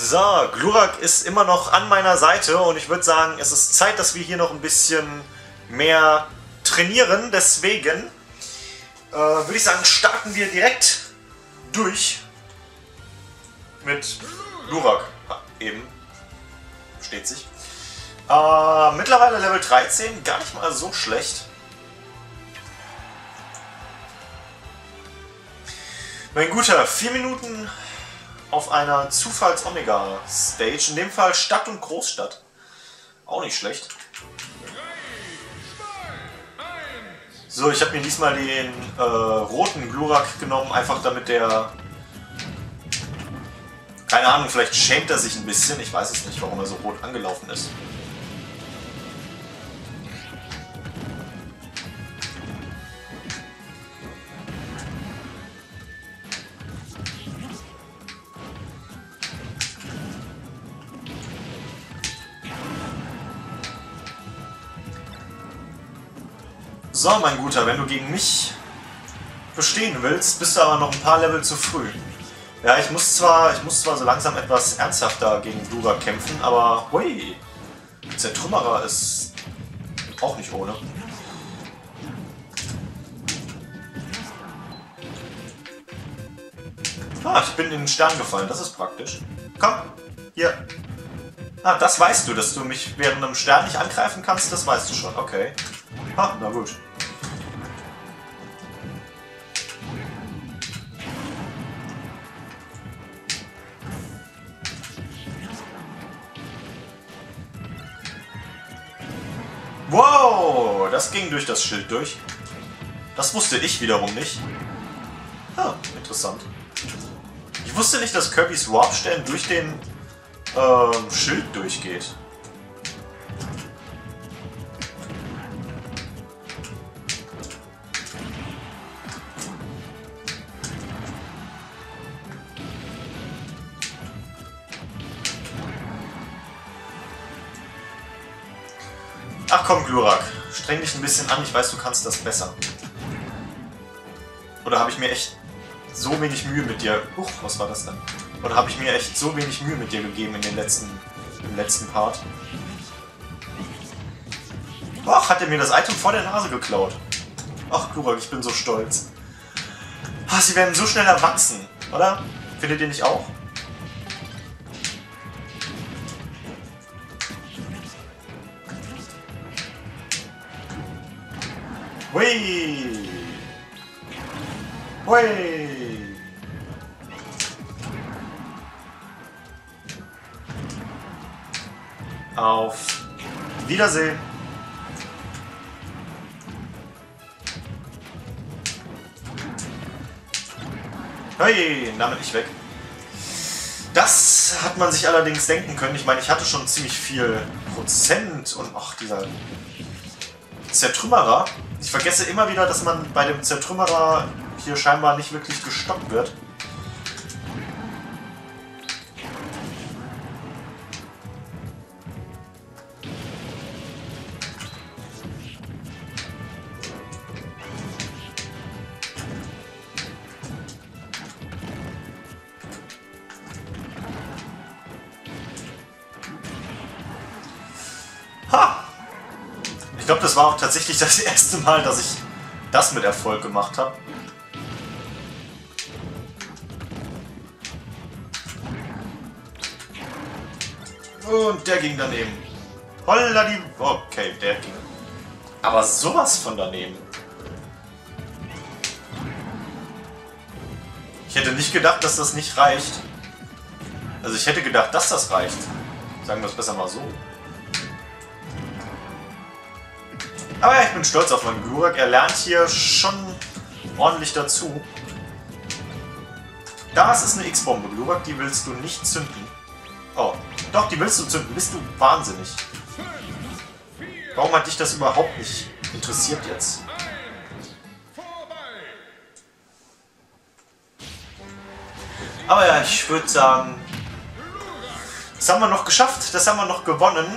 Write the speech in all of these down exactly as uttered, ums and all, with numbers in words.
So, Glurak ist immer noch an meiner Seite und ich würde sagen, es ist Zeit, dass wir hier noch ein bisschen mehr trainieren. Deswegen äh, würde ich sagen, starten wir direkt durch mit Glurak. Eben. Steht sich. Äh, mittlerweile Level dreizehn, gar nicht mal so schlecht. Mein Guter, vier Minuten auf einer Zufalls-Omega-Stage. In dem Fall Stadt und Großstadt. Auch nicht schlecht. So, ich habe mir diesmal den äh, roten Glurak genommen, einfach damit der... Keine Ahnung, vielleicht schämt er sich ein bisschen. Ich weiß es nicht, warum er so rot angelaufen ist. So, mein Guter, wenn du gegen mich bestehen willst, bist du aber noch ein paar Level zu früh. Ja, ich muss zwar, ich muss zwar so langsam etwas ernsthafter gegen Glurak kämpfen, aber hui, der Trümmerer ist auch nicht ohne. Ah, ich bin in den Stern gefallen, das ist praktisch. Komm, hier. Ah, das weißt du, dass du mich während einem Stern nicht angreifen kannst, das weißt du schon, okay. Ah, na gut. Wow, das ging durch das Schild durch. Das wusste ich wiederum nicht. Ah, interessant. Ich wusste nicht, dass Kirby's Warpstern durch den ähm, Schild durchgeht. Ach komm, Glurak, streng dich ein bisschen an, ich weiß, du kannst das besser. Oder habe ich mir echt so wenig Mühe mit dir... Huch, was war das denn? Oder habe ich mir echt so wenig Mühe mit dir gegeben in den letzten, im letzten Part? Ach, hat er mir das Item vor der Nase geklaut. Ach, Glurak, ich bin so stolz. Ach, sie werden so schnell erwachsen, oder? Findet ihr nicht auch? Hui! Hui! Auf Wiedersehen! Hui! Damit nicht weg. Das hat man sich allerdings denken können. Ich meine, ich hatte schon ziemlich viel Prozent und ach, dieser Zertrümmerer. Ich vergesse immer wieder, dass man bei dem Zertrümmerer hier scheinbar nicht wirklich gestoppt wird. Ich glaube, das war auch tatsächlich das erste Mal, dass ich das mit Erfolg gemacht habe. Und der ging daneben. Holla die... Okay, der ging. Aber sowas von daneben. Ich hätte nicht gedacht, dass das nicht reicht. Also ich hätte gedacht, dass das reicht. Sagen wir es besser mal so. Aber ja, ich bin stolz auf meinen Glurak. Er lernt hier schon ordentlich dazu. Das ist eine X-Bombe, Glurak. Die willst du nicht zünden. Oh, doch, die willst du zünden. Bist du wahnsinnig. Warum hat dich das überhaupt nicht interessiert jetzt? Aber ja, ich würde sagen... Das haben wir noch geschafft. Das haben wir noch gewonnen.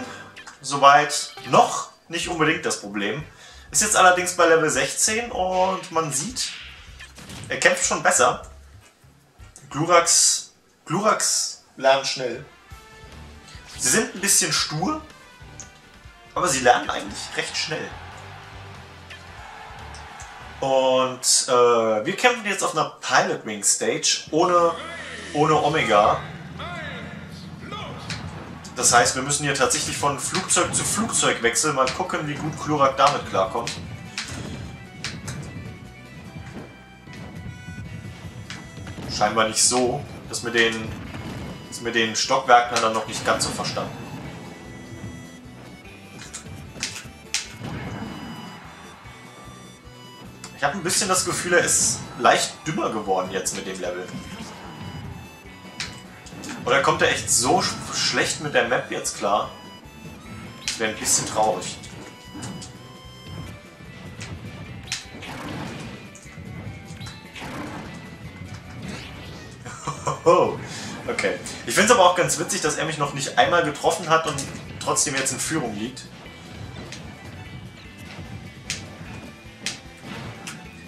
Soweit noch... Nicht unbedingt das Problem. Ist jetzt allerdings bei Level sechzehn und man sieht, er kämpft schon besser. Gluraks, Gluraks lernen schnell. Sie sind ein bisschen stur, aber sie lernen eigentlich recht schnell. Und äh, wir kämpfen jetzt auf einer Pilotwing Stage ohne, ohne Omega. Das heißt, wir müssen hier tatsächlich von Flugzeug zu Flugzeug wechseln. Mal gucken, wie gut Glurak damit klarkommt. Scheinbar nicht so, dass mit den, dass mit den Stockwerken dann noch nicht ganz so verstanden. Ich habe ein bisschen das Gefühl, er ist leicht dümmer geworden jetzt mit dem Level. Oder kommt er echt so sch schlecht mit der Map jetzt klar? Das wäre ein bisschen traurig. Okay. Ich finde es aber auch ganz witzig, dass er mich noch nicht einmal getroffen hat und trotzdem jetzt in Führung liegt.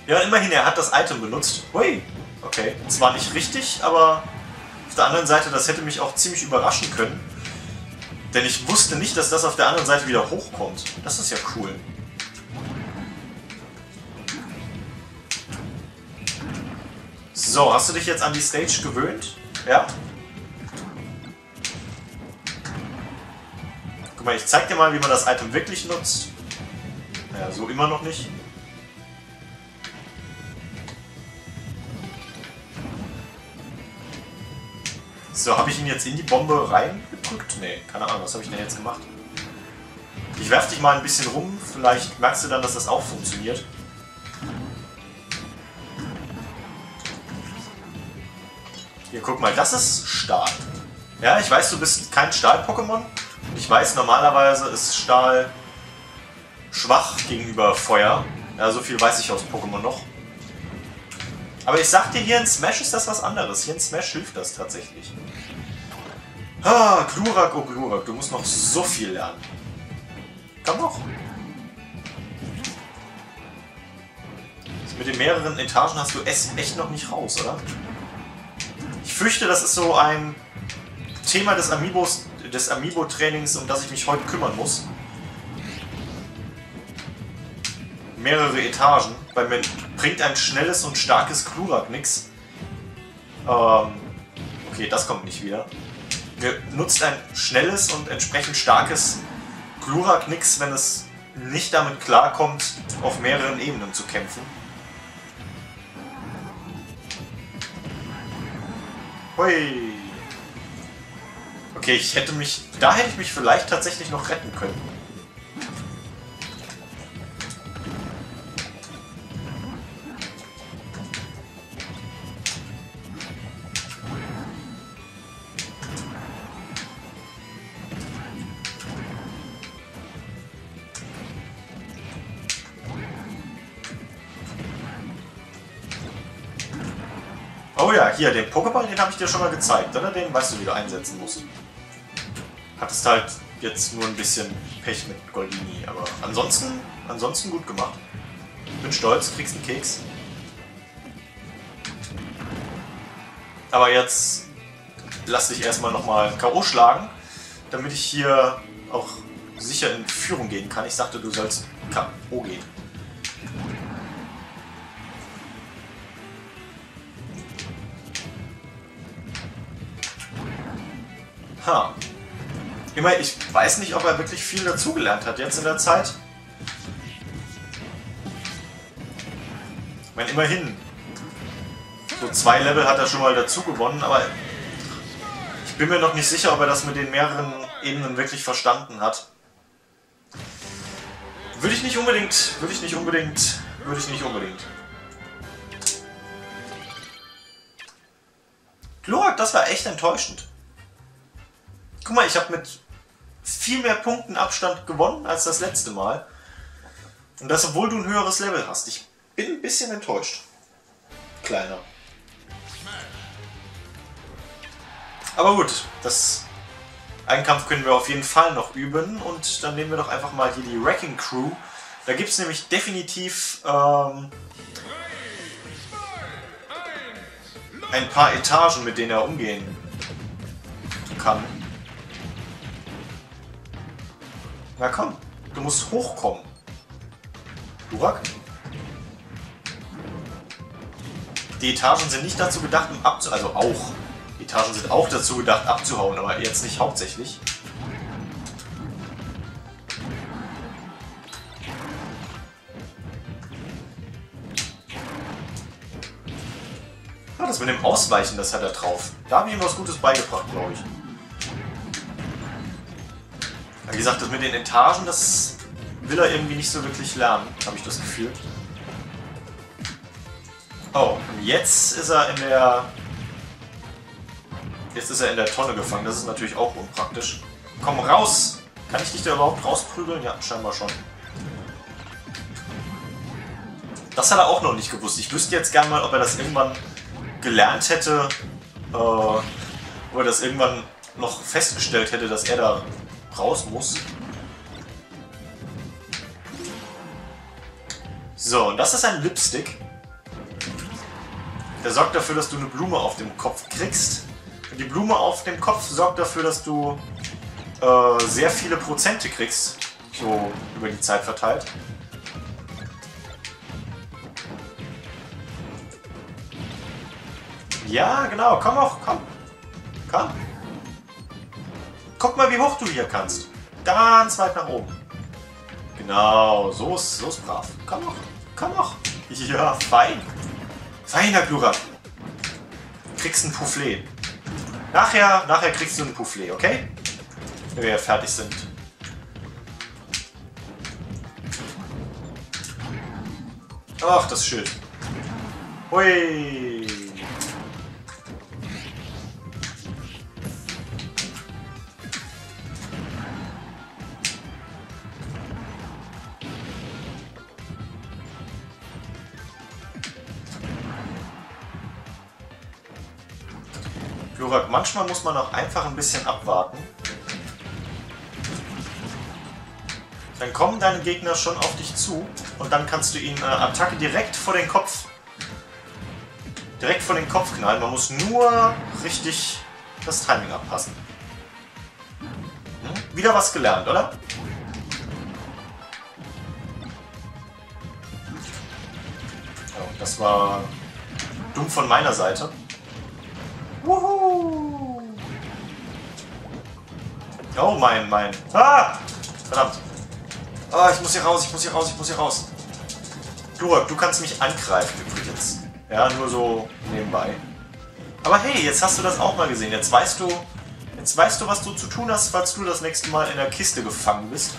Ja, immerhin, er hat das Item benutzt. Hui! Okay. Zwar nicht richtig, aber auf der anderen Seite, das hätte mich auch ziemlich überraschen können. Denn ich wusste nicht, dass das auf der anderen Seite wieder hochkommt. Das ist ja cool. So, hast du dich jetzt an die Stage gewöhnt? Ja? Guck mal, ich zeig dir mal, wie man das Item wirklich nutzt. Naja, so immer noch nicht. So, habe ich ihn jetzt in die Bombe reingedrückt? Nee, keine Ahnung, was habe ich denn jetzt gemacht? Ich werf dich mal ein bisschen rum, vielleicht merkst du dann, dass das auch funktioniert. Hier, guck mal, das ist Stahl. Ja, ich weiß, du bist kein Stahl-Pokémon. Ich weiß, normalerweise ist Stahl schwach gegenüber Feuer. Ja, so viel weiß ich aus Pokémon noch. Aber ich sag dir, hier in Smash ist das was anderes. Hier in Smash hilft das tatsächlich. Ah, Glurak, oh Glurak, du musst noch so viel lernen. Komm doch. Mit den mehreren Etagen hast du es echt noch nicht raus, oder? Ich fürchte, das ist so ein Thema des Amiibos, des Amiibo-Trainings, um das ich mich heute kümmern muss. Mehrere Etagen, weil mir bringt ein schnelles und starkes Glurak nix. Ähm, okay, das kommt nicht wieder. Mir nutzt ein schnelles und entsprechend starkes Glurak nix, wenn es nicht damit klarkommt, auf mehreren Ebenen zu kämpfen. Hui! Okay, ich hätte mich, da hätte ich mich vielleicht tatsächlich noch retten können. Oh ja, hier, den Pokéball, den habe ich dir schon mal gezeigt, oder? Den weißt du, wie du einsetzen musst. Hattest halt jetzt nur ein bisschen Pech mit Goldini, aber ansonsten, ansonsten gut gemacht. Bin stolz, kriegst einen Keks. Aber jetzt lass dich erstmal nochmal K O schlagen, damit ich hier auch sicher in Führung gehen kann. Ich sagte, du sollst K O gehen. Ha. Immer, ich weiß nicht, ob er wirklich viel dazugelernt hat jetzt in der Zeit. Ich meine, immerhin. So zwei Level hat er schon mal dazu gewonnen, aber ich bin mir noch nicht sicher, ob er das mit den mehreren Ebenen wirklich verstanden hat. Würde ich nicht unbedingt, würde ich nicht unbedingt, würde ich nicht unbedingt. Glurak, das war echt enttäuschend. Guck mal, ich habe mit viel mehr Punkten Abstand gewonnen als das letzte Mal. Und das, obwohl du ein höheres Level hast. Ich bin ein bisschen enttäuscht. Kleiner. Aber gut, das einen Kampf können wir auf jeden Fall noch üben. Und dann nehmen wir doch einfach mal hier die Wrecking Crew. Da gibt es nämlich definitiv ähm, ein paar Etagen, mit denen er umgehen kann. Na komm, du musst hochkommen. Durak? Die Etagen sind nicht dazu gedacht, um abzu... Also auch. Die Etagen sind auch dazu gedacht, abzuhauen, aber jetzt nicht hauptsächlich. Ah, das mit dem Ausweichen, das hat er drauf. Da habe ich ihm was Gutes beigebracht, glaube ich. Wie gesagt, das mit den Etagen, das will er irgendwie nicht so wirklich lernen, habe ich das Gefühl. Oh, und jetzt ist er in der... Jetzt ist er in der Tonne gefangen, das ist natürlich auch unpraktisch. Komm raus! Kann ich dich da überhaupt rausprügeln? Ja, scheinbar schon. Das hat er auch noch nicht gewusst. Ich wüsste jetzt gerne mal, ob er das irgendwann gelernt hätte, äh, ob er das irgendwann noch festgestellt hätte, dass er da raus muss. So, und das ist ein Lipstick. Der sorgt dafür, dass du eine Blume auf dem Kopf kriegst. Und die Blume auf dem Kopf sorgt dafür, dass du äh, sehr viele Prozente kriegst. So über die Zeit verteilt. Ja, genau. Komm auch. Komm. Komm. Guck mal, wie hoch du hier kannst. Ganz weit nach oben. Genau, so ist, so ist brav. Komm noch, komm noch. Ja, fein. Feiner Glurak. Kriegst ein Poufflet. Nachher, nachher kriegst du ein Poufflet, okay? Wenn wir fertig sind. Ach, das Schild. Hui. Manchmal muss man auch einfach ein bisschen abwarten. Dann kommen deine Gegner schon auf dich zu und dann kannst du ihnen äh, Attacke direkt vor den Kopf direkt vor den Kopf knallen. Man muss nur richtig das Timing abpassen. Hm? Wieder was gelernt, oder? Ja, das war dumm von meiner Seite. Wuhu! Oh mein, mein. Ah! Verdammt. Ah, ich muss hier raus, ich muss hier raus, ich muss hier raus. Glurak, du kannst mich angreifen übrigens. Ja, nur so nebenbei. Aber hey, jetzt hast du das auch mal gesehen. Jetzt weißt du, jetzt weißt du, was du zu tun hast, falls du das nächste Mal in der Kiste gefangen bist.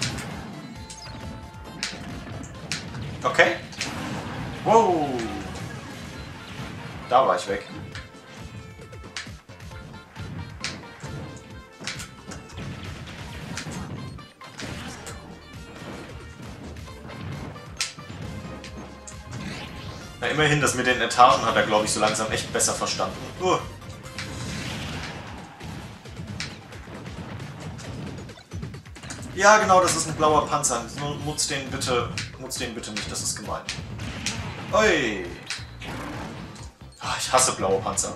Okay. Wow. Da war ich weg. Ja, immerhin, das mit den Etagen hat er, glaube ich, so langsam echt besser verstanden. Uh. Ja, genau, das ist ein blauer Panzer. Nutz den bitte, nutz den bitte nicht, das ist gemein. Ui. Ach, ich hasse blaue Panzer.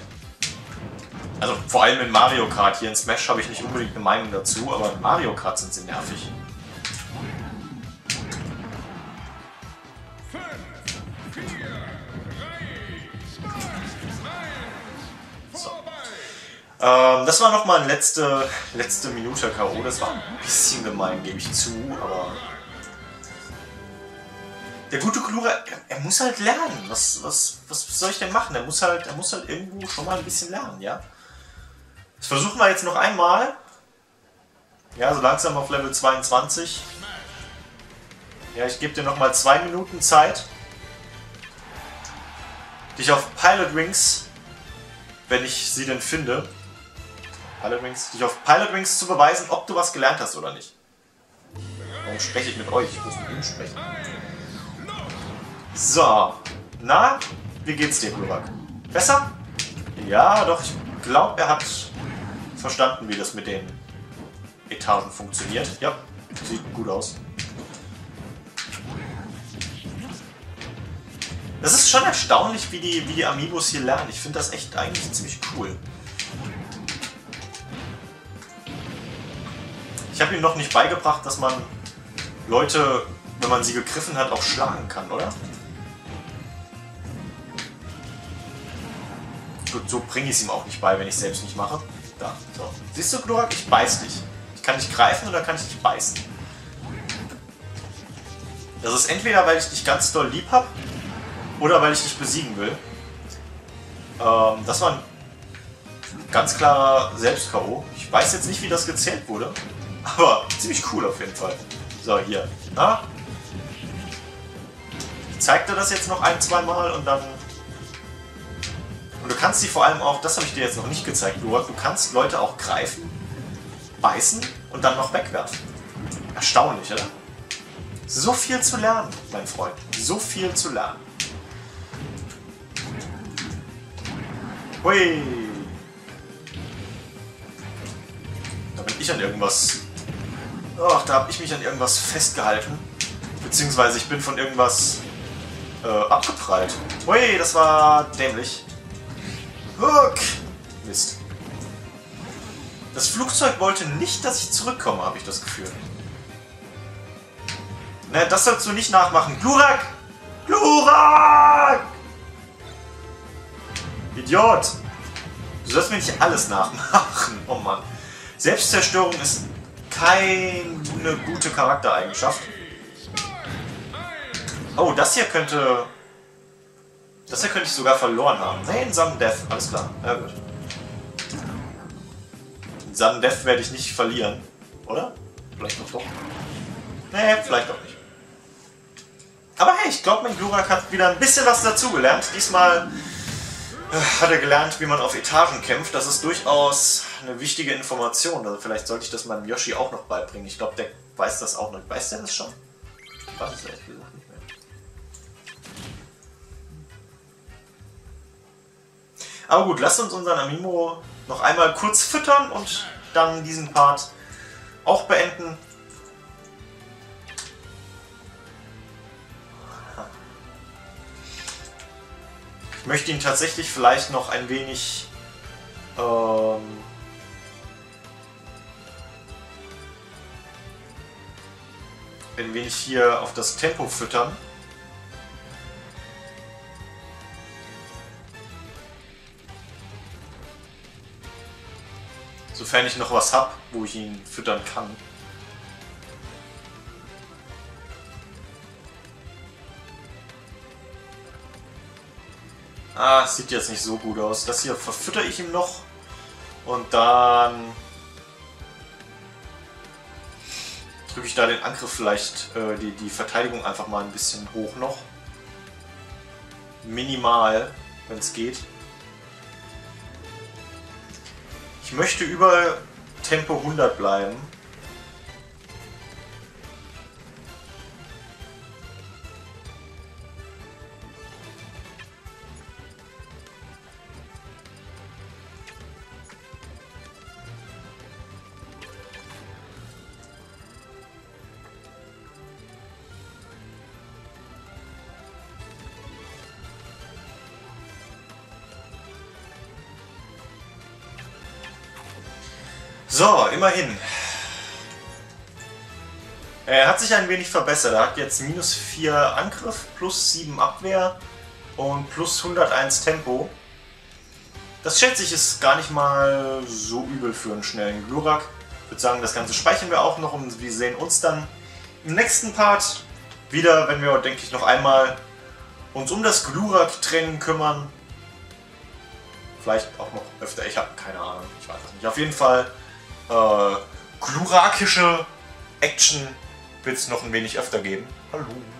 Also vor allem in Mario Kart. Hier in Smash habe ich nicht unbedingt eine Meinung dazu, aber in Mario Kart sind sie nervig. Ähm, das war nochmal eine letzte, letzte Minute K O. Das war ein bisschen gemein, gebe ich zu, aber... Der gute Glurak, er, er muss halt lernen. Was, was, was soll ich denn machen? Er muss halt, er muss halt irgendwo schon mal ein bisschen lernen, ja? Das versuchen wir jetzt noch einmal. Ja, so langsam auf Level zweiundzwanzig. Ja, ich gebe dir nochmal zwei Minuten Zeit, dich auf Pilotwings, wenn ich sie denn finde, Pilotwings, dich auf Pilotwings zu beweisen, ob du was gelernt hast oder nicht. Warum spreche ich mit euch? Ich muss mit ihm sprechen. So. Na, wie geht's dir, Glurak? Besser? Ja, doch, ich glaube, er hat verstanden, wie das mit den Etagen funktioniert. Ja, sieht gut aus. Das ist schon erstaunlich, wie die, wie die Amiibos hier lernen. Ich finde das echt eigentlich ziemlich cool. Ich habe ihm noch nicht beigebracht, dass man Leute, wenn man sie gegriffen hat, auch schlagen kann, oder? Gut, so bringe ich es ihm auch nicht bei, wenn ich es selbst nicht mache. Da, so. Siehst du, Glurak, ich beiß dich. Ich kann dich greifen oder kann ich dich beißen. Das ist entweder, weil ich dich ganz doll lieb habe oder weil ich dich besiegen will. Ähm, das war ein ganz klarer Selbst-K O. Ich weiß jetzt nicht, wie das gezählt wurde, aber ziemlich cool auf jeden Fall. So, hier. Na? Ich zeig dir das jetzt noch ein, zwei Mal und dann... Und du kannst sie vor allem auch, das habe ich dir jetzt noch nicht gezeigt, Glurak, du kannst Leute auch greifen, beißen und dann noch wegwerfen. Erstaunlich, oder? So viel zu lernen, mein Freund. So viel zu lernen. Hui! Da bin ich an irgendwas... Ach, da habe ich mich an irgendwas festgehalten. Beziehungsweise ich bin von irgendwas äh, abgeprallt. Hui, das war dämlich. Huck! Mist. Das Flugzeug wollte nicht, dass ich zurückkomme, habe ich das Gefühl. Ne, das sollst du nicht nachmachen. Glurak! Glurak! Idiot! Du sollst mir nicht alles nachmachen. Oh Mann. Selbstzerstörung ist keine gute Charaktereigenschaft. Oh, das hier könnte... Das hier könnte ich sogar verloren haben. Nein, Sudden Death. Alles klar. Na gut. Sudden Death werde ich nicht verlieren. Oder? Vielleicht noch doch. Nee, vielleicht auch nicht. Aber hey, ich glaube, mein Glurak hat wieder ein bisschen was dazugelernt. Diesmal äh, hat er gelernt, wie man auf Etagen kämpft. Das ist durchaus eine wichtige Information. Also vielleicht sollte ich das meinem Yoshi auch noch beibringen. Ich glaube, der weiß das auch noch. Weiß der das schon? Ich weiß es ehrlich gesagt nicht mehr. Aber gut, lasst uns unseren Amiibo noch einmal kurz füttern und dann diesen Part auch beenden. Ich möchte ihn tatsächlich vielleicht noch ein wenig ähm, ein wenig hier auf das Tempo füttern. Sofern ich noch was habe, wo ich ihn füttern kann. Ah, sieht jetzt nicht so gut aus. Das hier verfüttere ich ihm noch. Und dann drücke ich da den Angriff vielleicht, äh, die, die Verteidigung einfach mal ein bisschen hoch noch. Minimal, wenn es geht. Ich möchte über Tempo hundert bleiben. So, immerhin. Er hat sich ein wenig verbessert. Er hat jetzt minus vier Angriff, plus sieben Abwehr und plus hunderteins Tempo. Das schätze ich, ist gar nicht mal so übel für einen schnellen Glurak. Ich würde sagen, das Ganze speichern wir auch noch und wir sehen uns dann im nächsten Part wieder, wenn wir, denke ich, noch einmal uns um das Glurak-Training kümmern. Vielleicht auch noch öfter. Ich habe keine Ahnung. Ich weiß es nicht. Auf jeden Fall... Äh, glurakische Action wird es noch ein wenig öfter geben. Hallo.